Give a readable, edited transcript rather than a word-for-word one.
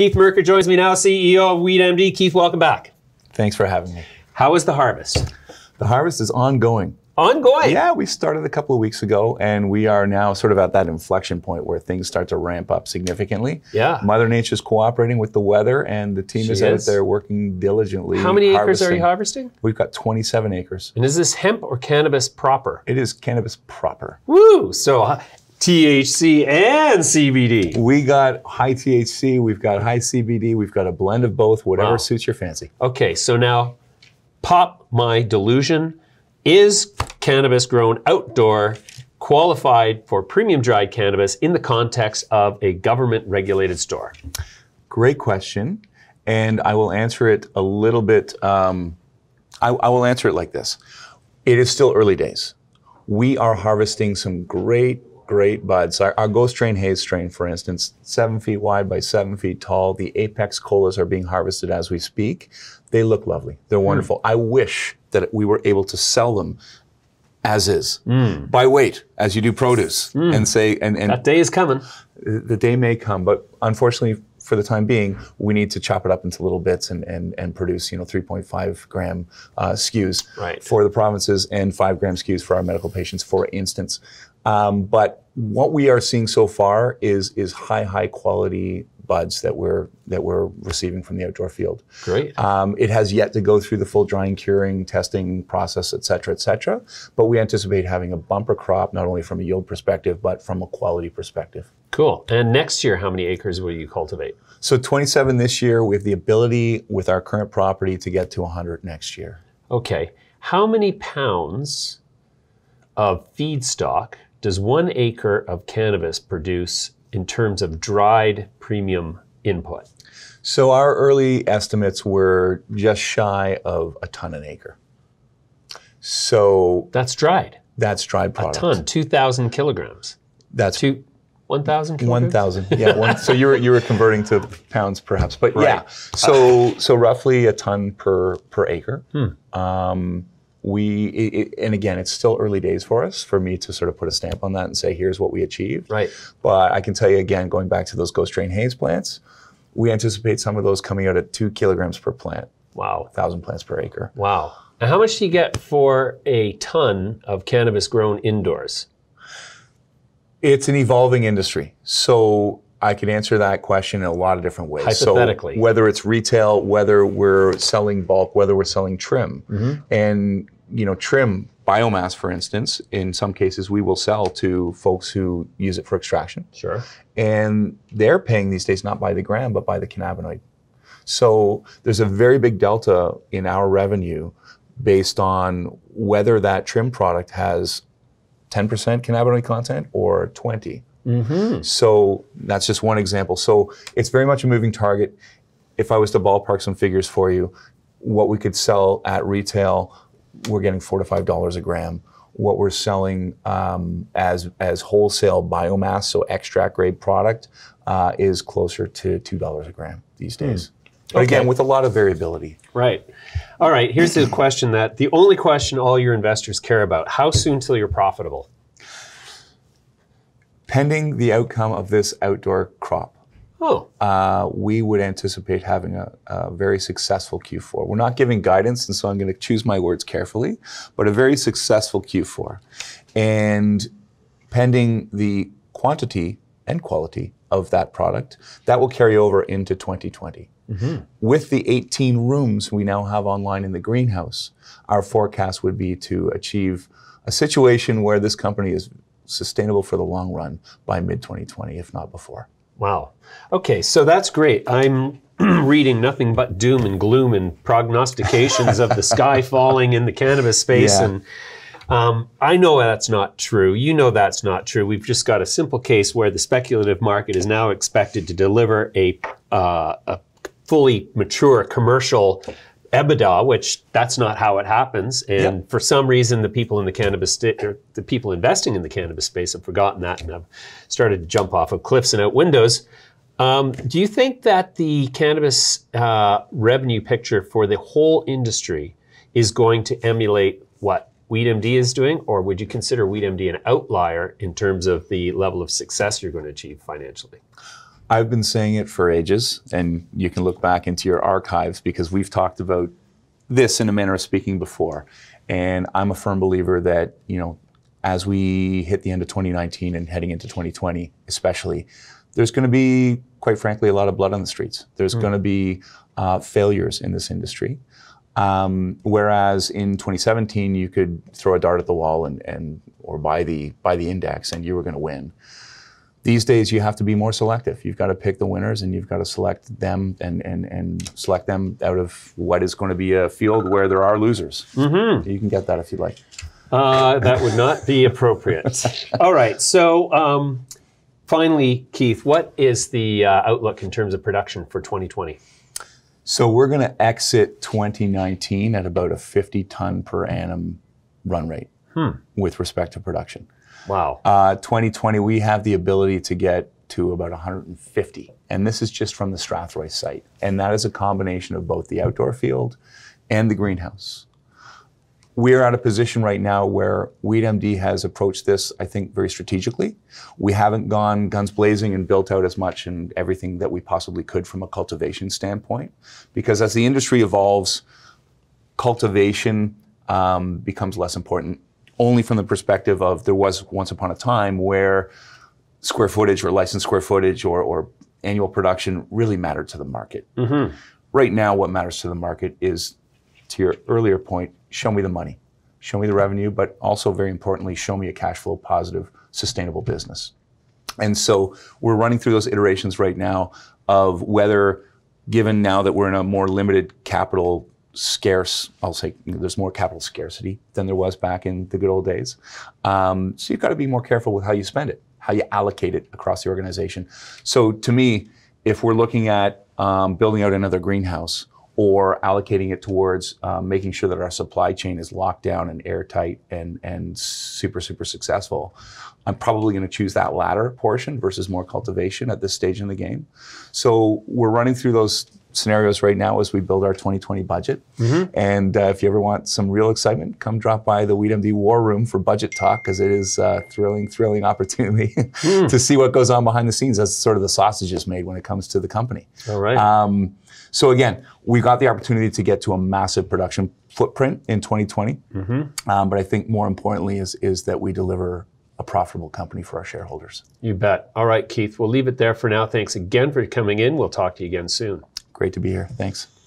Keith Merker joins me now, CEO of WeedMD. Keith, welcome back. Thanks for having me. How is the harvest? The harvest is ongoing. Ongoing? Yeah, we started a couple of weeks ago, and we are now sort of at that inflection point where things start to ramp up significantly. Yeah. Mother Nature's cooperating with the weather, and the team is out there working diligently. How many acres are you harvesting? We've got 27 acres. And is this hemp or cannabis proper? It is cannabis proper. Woo! So THC and CBD. We got high THC, we've got high CBD, we've got a blend of both, whatever suits your fancy. Okay, so now pop my delusion. Is cannabis grown outdoor qualified for premium dried cannabis in the context of a government regulated store? Great question. And I will answer it a little bit, I will answer it like this. It is still early days. We are harvesting some great buds. Our Ghost Train Haze strain, for instance, 7 feet wide by 7 feet tall. The apex colas are being harvested as we speak. They look lovely. They're wonderful. I wish that we were able to sell them as is, by weight, as you do produce, and say, and that day is coming. The day may come, but unfortunately, for the time being, we need to chop it up into little bits and produce, you know, 3.5 gram SKUs for the provinces and 5 gram SKUs for our medical patients, for instance. But what we are seeing so far is high quality buds that we're receiving from the outdoor field. Great. It has yet to go through the full drying, curing, testing process, et cetera, but we anticipate having a bumper crop, not only from a yield perspective, but from a quality perspective. Cool. And next year, how many acres will you cultivate? So 27 this year. We have the ability with our current property to get to 100 next year. Okay. How many pounds of feedstock does 1 acre of cannabis produce in terms of dried premium input? So our early estimates were just shy of a ton an acre. So that's dried. That's dried product. A ton, 2,000 kilograms. That's 1,000 kilograms? 1,000, yeah. So you were converting to pounds perhaps, but yeah. So roughly a ton per acre. And again, it's still early days for us, for me to sort of put a stamp on that and say, here's what we achieved. Right. But I can tell you again, going back to those Ghost Train Haze plants, we anticipate some of those coming out at 2 kilograms per plant. Wow. 1,000 plants per acre. Wow. And how much do you get for a ton of cannabis grown indoors? It's an evolving industry. So I could answer that question in a lot of different ways. Hypothetically. So whether it's retail, whether we're selling bulk, whether we're selling trim. And you know, trim, biomass for instance, in some cases we will sell to folks who use it for extraction. Sure. And they're paying these days not by the gram, but by the cannabinoid. So there's a very big delta in our revenue based on whether that trim product has 10% cannabinoid content or 20. So that's just one example. So it's very much a moving target. If I was to ballpark some figures for you, what we could sell at retail, we're getting $4 to $5 a gram. What we're selling as wholesale biomass, so extract grade product, is closer to $2 a gram these days. But again, with a lot of variability. Right. All right, here's the question that, the only question all your investors care about. How soon till you're profitable? Pending the outcome of this outdoor crop, we would anticipate having a very successful Q4. We're not giving guidance, and so I'm going to choose my words carefully, but a very successful Q4. And pending the quantity and quality of that product, that will carry over into 2020. With the 18 rooms we now have online in the greenhouse, our forecast would be to achieve a situation where this company is sustainable for the long run by mid-2020, if not before. Wow. Okay, so that's great. I'm reading nothing but doom and gloom and prognostications of the sky falling in the cannabis space. And I know that's not true. You know that's not true. We've just got a simple case where the speculative market is now expected to deliver a fully mature commercial EBITDA, which that's not how it happens. And for some reason, the people in the cannabis, or the people investing in the cannabis space have forgotten that and have started to jump off of cliffs and out windows. Do you think that the cannabis revenue picture for the whole industry is going to emulate what WeedMD is doing? Or would you consider WeedMD an outlier in terms of the level of success you're going to achieve financially? I've been saying it for ages, and you can look back into your archives because we've talked about this in a manner of speaking before. And I'm a firm believer that, you know, as we hit the end of 2019 and heading into 2020, especially, there's going to be, quite frankly, a lot of blood on the streets. There's going to be failures in this industry. Whereas in 2017, you could throw a dart at the wall or buy the index and you were going to win. These days, you have to be more selective. You've got to pick the winners and you've got to select them and select them out of what is going to be a field where there are losers. Mm-hmm. You can get that if you'd like. That would not be appropriate. All right. So finally, Keith, what is the outlook in terms of production for 2020? So we're going to exit 2019 at about a 50 ton per annum run rate with respect to production. Wow. 2020, we have the ability to get to about 150. And this is just from the Strathroy site. And that is a combination of both the outdoor field and the greenhouse. We're at a position right now where WeedMD has approached this, I think, very strategically. We haven't gone guns blazing and built out as much and everything that we possibly could from a cultivation standpoint. Because as the industry evolves, cultivation becomes less important. Only from the perspective of there was once upon a time where square footage or licensed square footage or annual production really mattered to the market. Mm-hmm. Right now, what matters to the market is, to your earlier point, show me the money, show me the revenue, but also very importantly, show me a cash flow positive, sustainable business. And so we're running through those iterations right now of whether, given now that we're in a more limited capital scarce, I'll say there's more capital scarcity than there was back in the good old days. So you've got to be more careful with how you spend it, how you allocate it across the organization. So to me, if we're looking at building out another greenhouse or allocating it towards making sure that our supply chain is locked down and airtight and super, super successful, I'm probably going to choose that latter portion versus more cultivation at this stage in the game. So we're running through those scenarios right now as we build our 2020 budget. Mm-hmm. And if you ever want some real excitement, come drop by the WeedMD War Room for budget talk, because it is a thrilling opportunity to see what goes on behind the scenes. That's sort of the sausage is made when it comes to the company. All right. So again, we got the opportunity to get to a massive production footprint in 2020. Mm-hmm. But I think more importantly is that we deliver a profitable company for our shareholders. You bet. All right, Keith, we'll leave it there for now. Thanks again for coming in. We'll talk to you again soon. Great to be here. Thanks.